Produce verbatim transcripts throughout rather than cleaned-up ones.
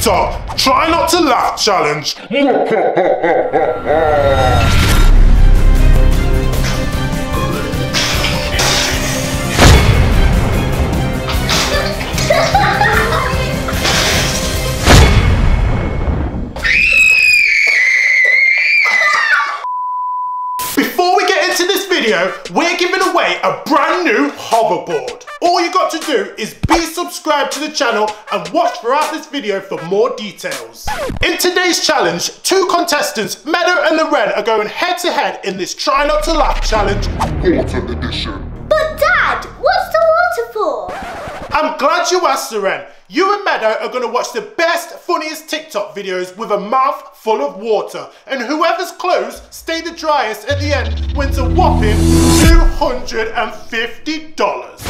TikTok Try Not to Laugh Challenge. Before we get into this video, we're giving away a brand new hoverboard. All you got to do is be subscribed to the channel and watch throughout this video for more details. In today's challenge, two contestants, Meadow and Loren, are going head to head in this Try Not to Laugh Challenge Autumn Edition. But Dad, what's the water for? I'm glad you asked, Loren. You and Meadow are going to watch the best, funniest TikTok videos with a mouth full of water. And whoever's clothes stay the driest at the end wins a whopping two hundred fifty dollars.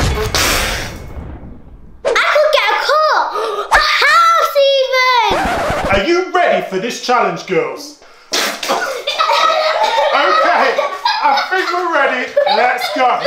I could get a car! A house even! Are you ready for this challenge, girls? Okay, I think we're ready. Let's go.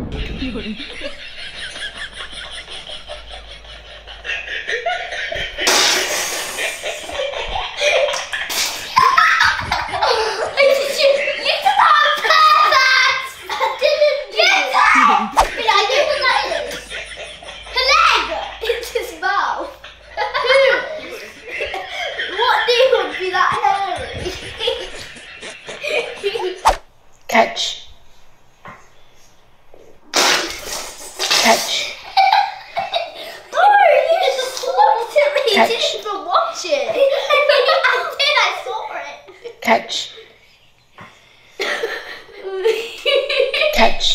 Catch. Catch. No, you just looked at me. Catch. You didn't even watch it. I did, I saw it. Catch. Catch.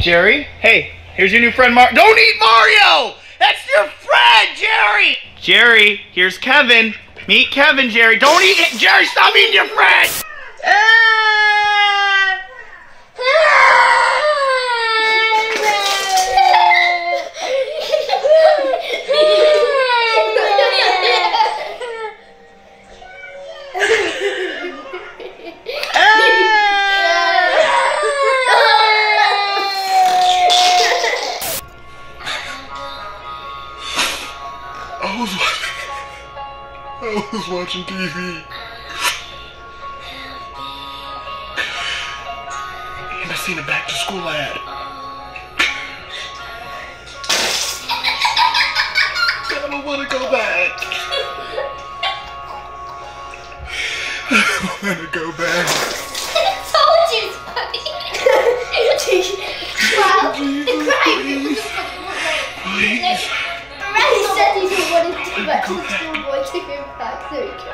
Jerry, hey, here's your new friend Mar- Don't eat Mario! That's your friend, Jerry! Jerry, here's Kevin. Meet Kevin, Jerry. Don't eat it! Jerry, stop eating your friend! I was I was watching T V. I seen a back to school ad. I don't want to go back. I don't want to go back. I told you, buddy. Well, the crime. Please. Riley said he didn't want to go back to the schoolboy to go back, so he cried.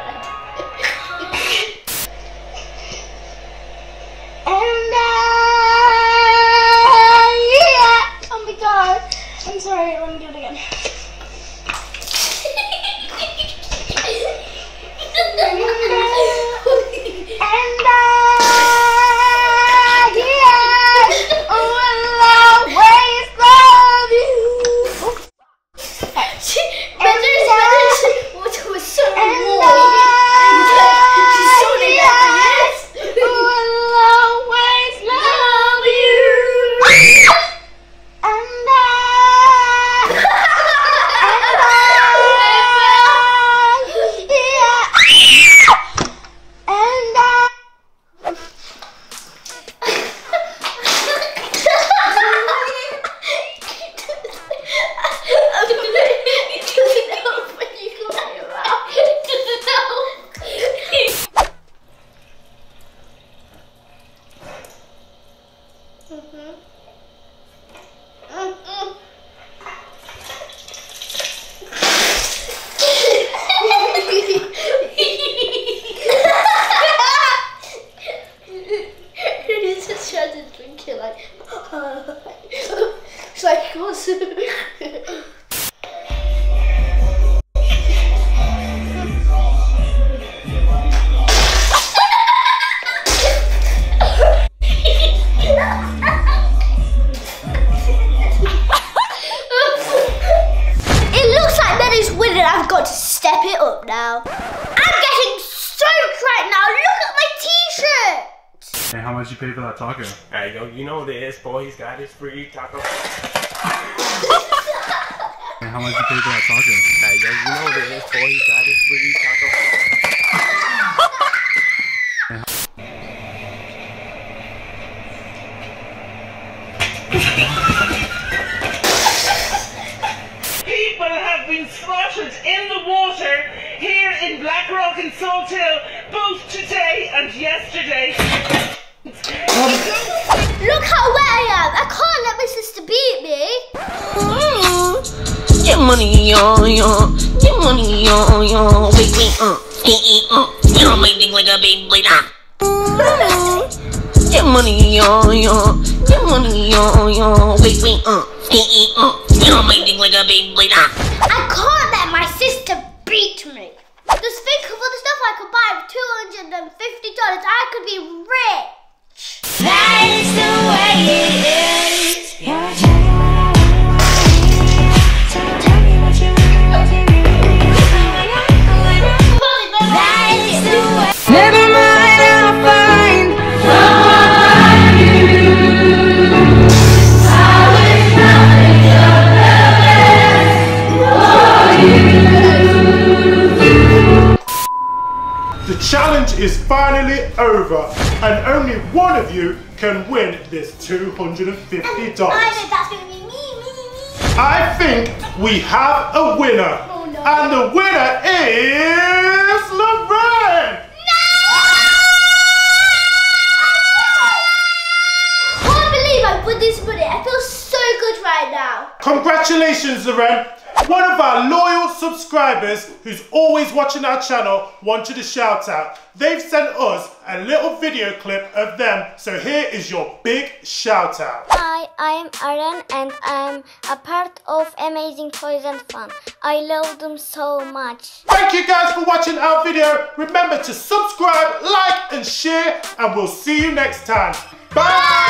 I'm sorry, let me do it again. And I, yeah, will always love you. Meadow was so annoying. She's so nervous. Will always love you. Now. I'm getting soaked right now. Look at my t-shirt. And how much you pay for that taco? There you go. You know this boy. He's got his free taco. And how much you pay for that taco? I guess you know what it is for. He got his free taco. People have been spotted in the water here in Black Rock and Salt Hill both today and yesterday. Look how wet I am. I can't let my sister beat me. Get money, yo, yo. Get money, yo, yo. Wait, wait, uh. Hey, uh. You don't make me like a baby later. Get money, yo, yo. Get money, yo, yo. Wait, wait, uh. Hey, uh. You don't make me like a baby later. I can't let my sister beat me. Just think of all the stuff I could buy for two hundred fifty dollars. I could be rich. That is the way it is. Yeah, tell me what you want to do. That is the way. Never mind, I'll find someone like you. I wish nothing could have been for you. The challenge is finally over. And only one of you can win this two hundred fifty dollars. That's gonna be me, me, me. I think we have a winner. Oh, no. And the winner is Lorraine! No! I can't believe I put this money. I feel so good right now. Congratulations, Lorraine. One of our loyal subscribers who's always watching our channel wanted a shout out. They've sent us a little video clip of them, so here is your big shout out. Hi, I'm Aaron and I'm a part of Amazing Poison and Fun. I love them so much. Thank you guys for watching our video. Remember to subscribe, like and share, and we'll see you next time. Bye! Bye.